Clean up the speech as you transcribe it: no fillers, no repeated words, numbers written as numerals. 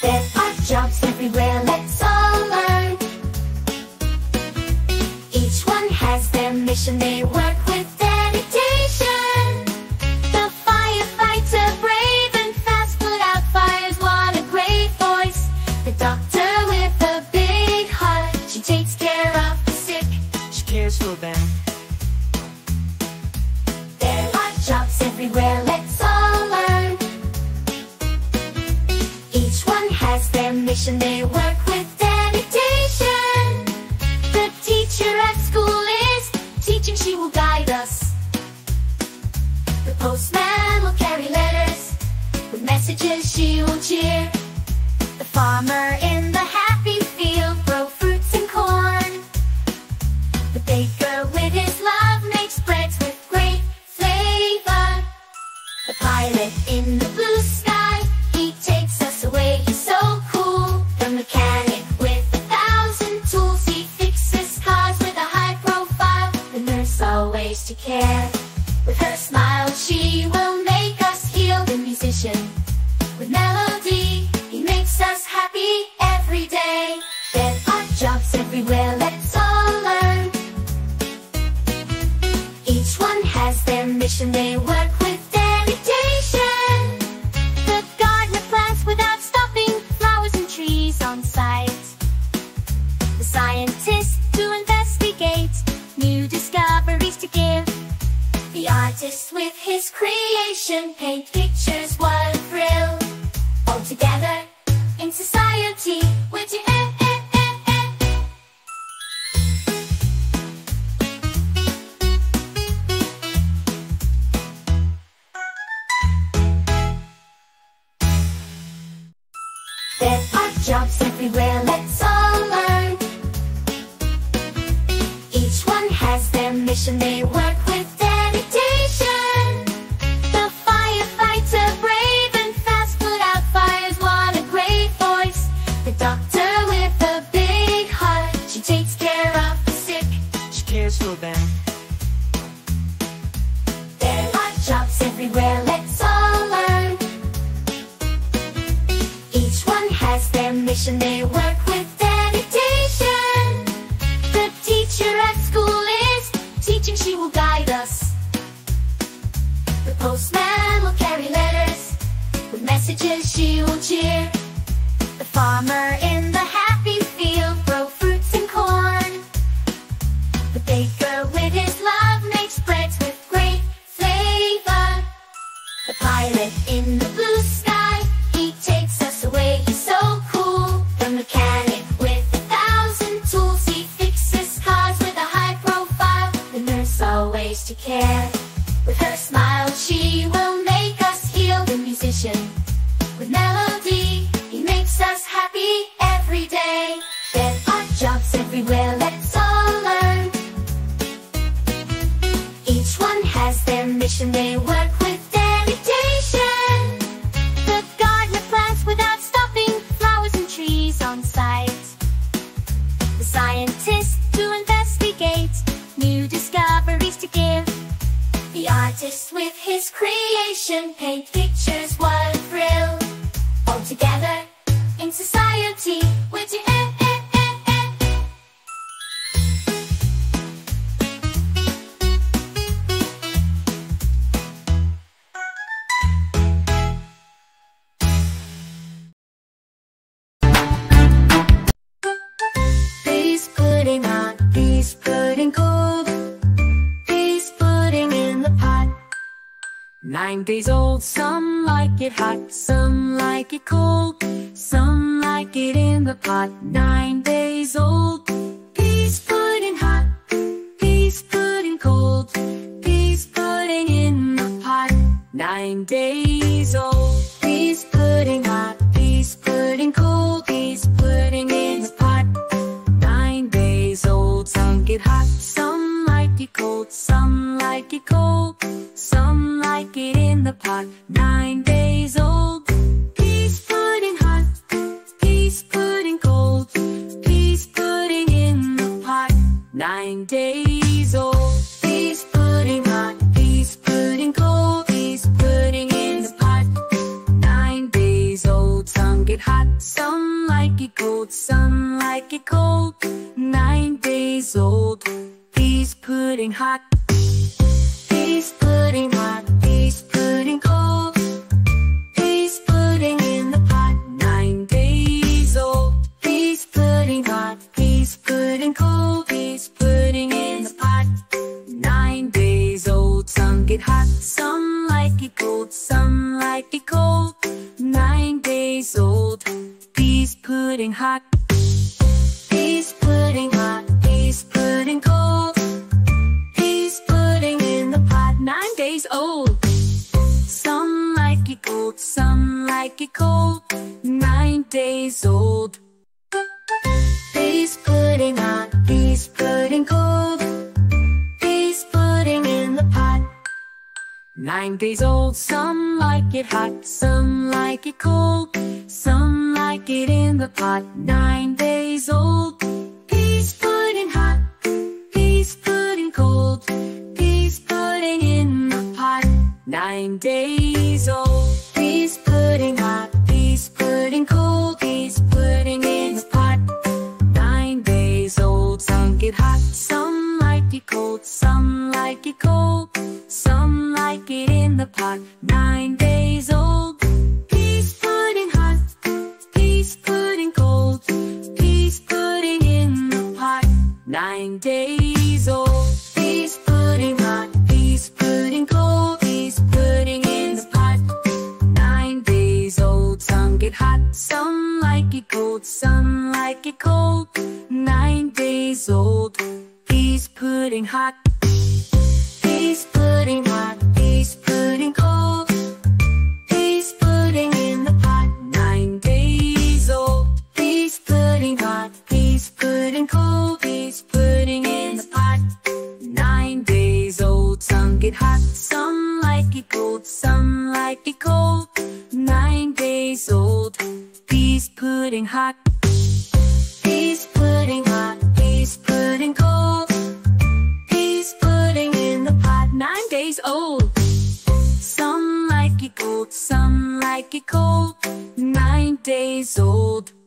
There are jobs everywhere, let's all learn. Each one has their mission, they work with dedication. The firefighter, brave and fast, put out fires, what a great voice. The doctor with a big heart, she takes care of the sick, she cares for them. There are jobs everywhere, let's all learn. Each one has their mission, they work with dedication. The teacher at school is teaching, she will guide us. The postman will carry letters, with messages she will cheer. The farmer in the happy field grow fruits and corn. The baker with his love makes breads with great flavor. The pilot in the blue sky, he takes us away, he's so cool. The mechanic with 1,000 tools, he fixes cars with a high profile. The nurse always to care, with her smile she will make us heal. The musician with melody, he makes us happy every day. There are jobs everywhere, let's all learn. Each one has their mission, they work with dedication. The gardener plants without stopping, flowers and trees on sight. The scientist to investigate, new discoveries to give. The artist with his creation, paint pictures, what a thrill. All together in society, we're There are jobs everywhere, let's all learn. Each one has their mission, they work with dedication. The firefighter, brave and fast, put out fires, what a great voice. The doctor with a big heart, she takes care of the sick, she cares for them. There are jobs everywhere, let's all learn. Each one has their mission, they work with dedication. The teacher at school is teaching, she will guide us. The postman will carry letters, with messages she will cheer. The farmer in the happy field grow fruits and corn. The baker with his love makes breads with great flavor. The pilot in the blue sky, he takes us away, he's so cool. The mechanic with 1,000 tools, he fixes cars with a high profile. The nurse always to care, with her smile she will make us heal. The musician with melody, he makes us happy every day. There are jobs everywhere, let's all learn. Each one has their mission, they work with dedication. The gardener plants without stopping, flowers and trees on sight. The scientist to investigate, new discoveries to give. The artist with his creation, paint pictures, what a thrill. All together, in society, we're He's putting on, he's putting cold, he's putting in the pot. 9 days old, some like it hot, some like it cold, some like it in the pot. 9 days old, peas pudding hot, peas pudding cold, peas pudding in the pot. 9 days old, peas pudding hot, peas pudding cold, peas pudding in the pot. 9 days old, some get hot, some like it cold, some like it cold, some like it in the pot. 9 days old, peas pudding hot, peas pudding cold, peas pudding in the pot. 9 days old, peas pudding hot, peas pudding cold, peas pudding in the it hot. Some like it cold, some like it cold. 9 days old, he's pudding hot. He's pudding hot, he's pudding cold. He's pudding in the pot. 9 days old, he's pudding hot. He's pudding cold, he's pudding in the pot. 9 days old, some get hot. Some like it cold, some like it cold. 9 days old, he's pudding hot. He's pudding hot, he's pudding cold. He's pudding in the pot. 9 days old. Some like it cold, some like it cold. 9 days old. He's pudding hot, he's pudding cold. He's pudding in the pot. 9 days old, some like it hot, some like it cold, some like it in the pot. 9 days old, he's pudding hot, he's pudding cold, he's pudding in the pot. 9 days old, he's pudding hot, he's pudding cold, he's pudding in the pot. 9 days old, some get hot, some like it cold, some like it cold, some like it in the pot. 9 days old, he's pudding hot, he's pudding cold, he's pudding in the pot. 9 days old, he's pudding hot, he's pudding cold, he's pudding in the pot. 9 days old, some get hot, some like it cold, some like it cold. 9 days old, he's pudding hot. He's pudding hot, he's pudding cold, he's pudding in the pot. 9 days old, he's pudding hot, he's pudding cold, he's pudding in the pot. 9 days old, some get hot, some like it cold, some like it cold. 9 days old, he's pudding hot. He's pudding hot, he's pudding cold, he's pudding in the pot. 9 days old, some like it cold, some like it cold. 9 days old.